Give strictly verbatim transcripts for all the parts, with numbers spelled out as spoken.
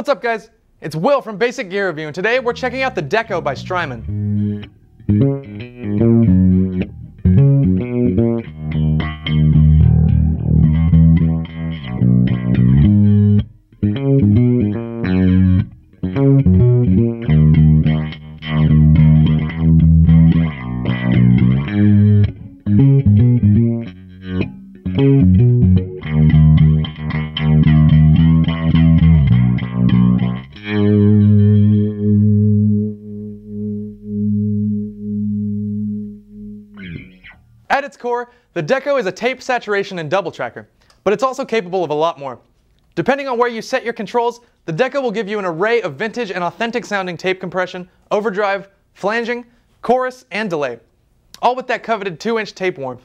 What's up guys? It's Will from Basic Gear Review, and today we're checking out the Deco by Strymon. At its core, the Deco is a tape saturation and double tracker, but it's also capable of a lot more. Depending on where you set your controls, the Deco will give you an array of vintage and authentic sounding tape compression, overdrive, flanging, chorus, and delay, all with that coveted two inch tape warmth.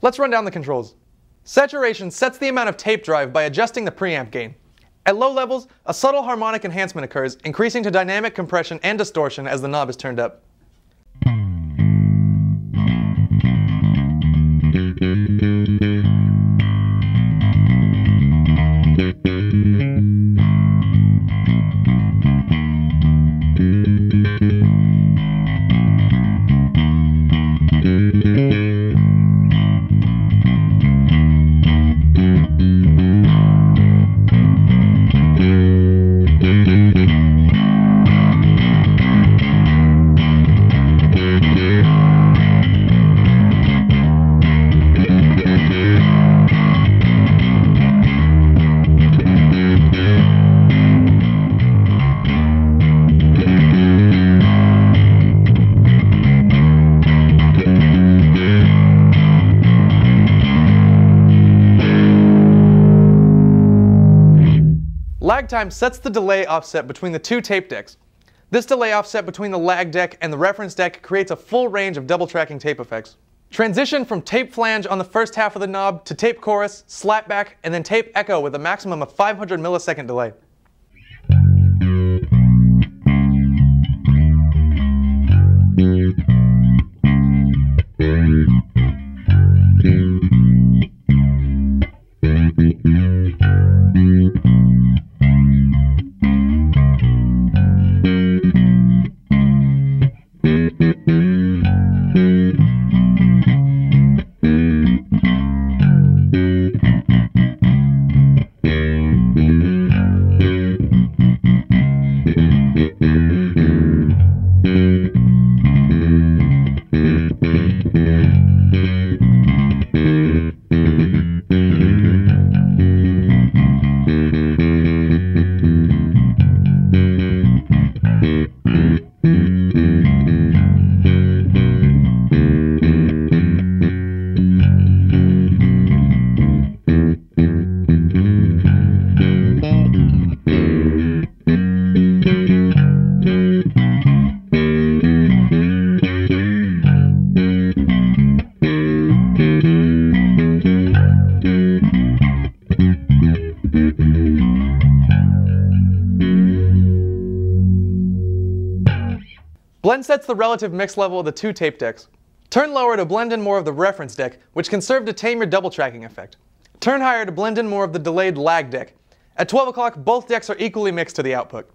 Let's run down the controls. Saturation sets the amount of tape drive by adjusting the preamp gain. At low levels, a subtle harmonic enhancement occurs, increasing to dynamic compression and distortion as the knob is turned up. Lag time sets the delay offset between the two tape decks. This delay offset between the lag deck and the reference deck creates a full range of double tracking tape effects. Transition from tape flange on the first half of the knob to tape chorus, slapback, and then tape echo with a maximum of five hundred millisecond delay. Thank you. Blend sets the relative mix level of the two tape decks. Turn lower to blend in more of the reference deck, which can serve to tame your double tracking effect. Turn higher to blend in more of the delayed lag deck. At twelve o'clock, both decks are equally mixed to the output.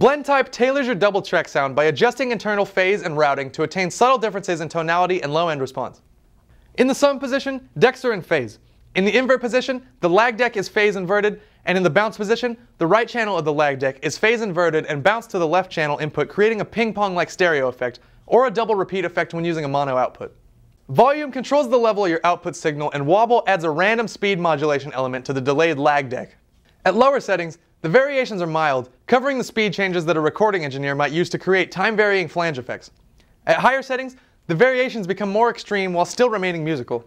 Blend type tailors your double track sound by adjusting internal phase and routing to attain subtle differences in tonality and low end response. In the sum position, decks are in phase. In the invert position, the lag deck is phase inverted, and in the bounce position, the right channel of the lag deck is phase inverted and bounced to the left channel input, creating a ping-pong-like stereo effect, or a double repeat effect when using a mono output. Volume controls the level of your output signal, and wobble adds a random speed modulation element to the delayed lag deck. At lower settings, the variations are mild, covering the speed changes that a recording engineer might use to create time-varying flange effects. At higher settings, the variations become more extreme while still remaining musical.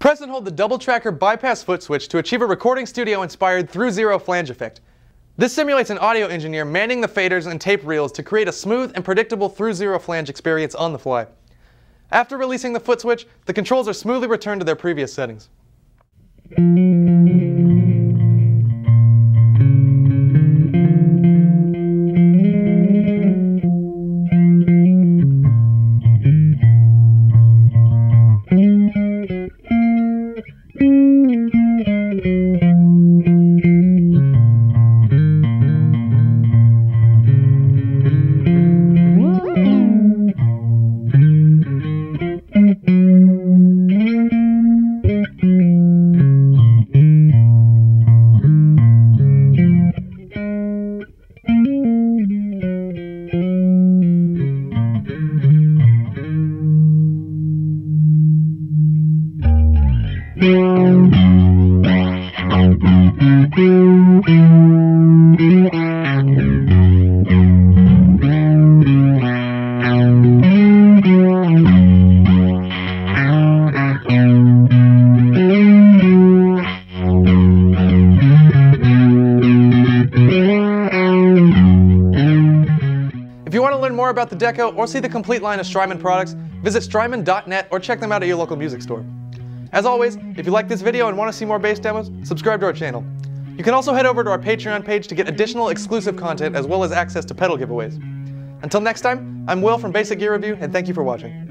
Press and hold the double tracker bypass foot switch to achieve a recording studio inspired through zero flange effect. This simulates an audio engineer manning the faders and tape reels to create a smooth and predictable through zero flange experience on the fly. After releasing the foot switch, the controls are smoothly returned to their previous settings. Thank you. more about the Deco or see the complete line of Strymon products, visit Strymon dot net or check them out at your local music store. As always, if you like this video and want to see more bass demos, subscribe to our channel. You can also head over to our Patreon page to get additional exclusive content as well as access to pedal giveaways. Until next time, I'm Will from Basic Gear Review, and thank you for watching.